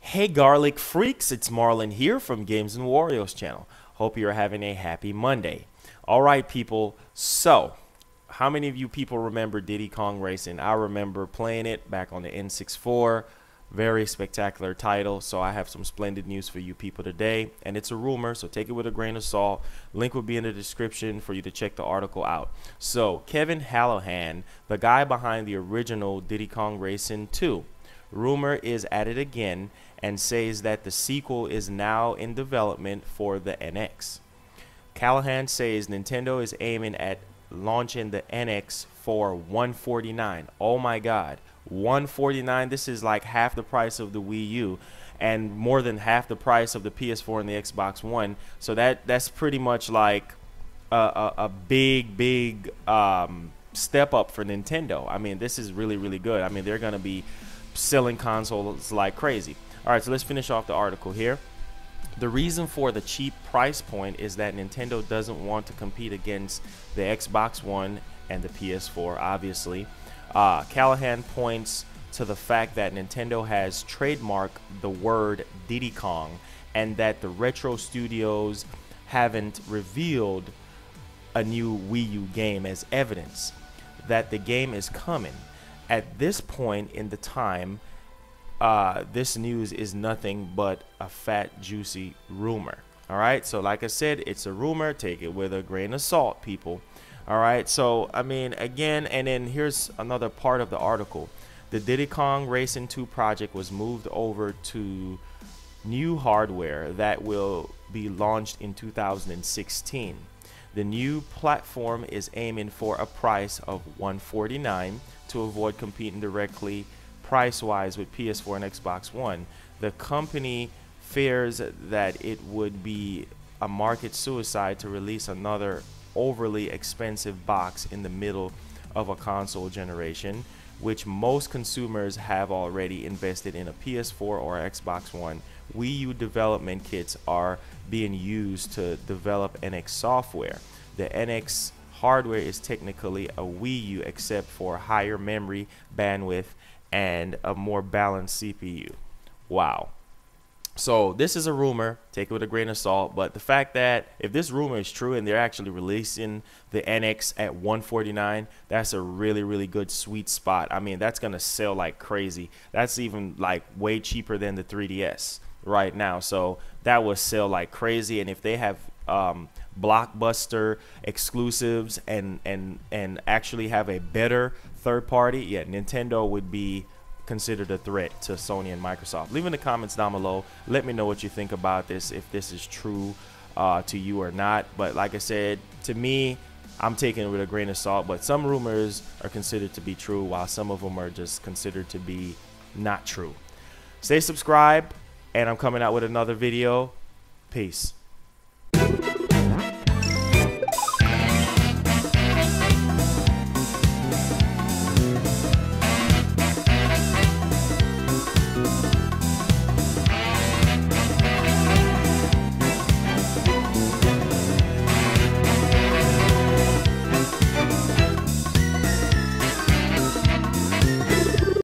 Hey Garlic Freaks, it's Marlon here from Games and Wario's channel. Hope you're having a happy Monday. Alright people, so how many of you people remember Diddy Kong Racing? I remember playing it back on the N64. Very spectacular title, so I have some splendid news for you people today, and it's a rumor, so take it with a grain of salt. Link will be in the description for you to check the article out. So Kevin Callahan, the guy behind the original Diddy Kong Racing 2, rumor is at it again and says that the sequel is now in development for the NX. Callahan says Nintendo is aiming at launching the NX for $149. Oh my god, $149. This is like half the price of the Wii U and more than half the price of the PS4 and the Xbox One. So that's pretty much like a big step up for Nintendo. I mean, this is really good. I mean, they're gonna be selling consoles like crazy. All right, so let's finish off the article here. The reason for the cheap price point is that Nintendo doesn't want to compete against the Xbox One and the PS4, obviously. Callahan points to the fact that Nintendo has trademarked the word Diddy Kong and that the Retro Studios haven't revealed a new Wii U game as evidence that the game is coming. At this point in the time, this news is nothing but a fat, juicy rumor. All right, so like I said, it's a rumor. Take it with a grain of salt, people. All right, so I mean, again, and then here's another part of the article. The Diddy Kong Racing 2 project was moved over to new hardware that will be launched in 2016. The new platform is aiming for a price of $149 to avoid competing directly price-wise with PS4 and Xbox One. The company fears that it would be a market suicide to release another overly expensive box in the middle of a console generation, which most consumers have already invested in a PS4 or Xbox One. Wii U development kits are being used to develop NX software. The NX hardware is technically a Wii U except for higher memory bandwidth and a more balanced CPU. Wow. So this is a rumor, take it with a grain of salt, but the fact that if this rumor is true and they're actually releasing the NX at $149, that's a really good sweet spot. I mean, that's gonna sell like crazy. That's even like way cheaper than the 3DS right now, so that will sell like crazy. And if they have blockbuster exclusives and actually have a better third party, yeah, Nintendo would be considered a threat to Sony and Microsoft. Leave in the comments down below. Let me know what you think about this, if this is true to you or not. But like I said, to me, I'm taking it with a grain of salt, but some rumors are considered to be true while some of them are just considered to be not true. Stay subscribed, and I'm coming out with another video. Peace.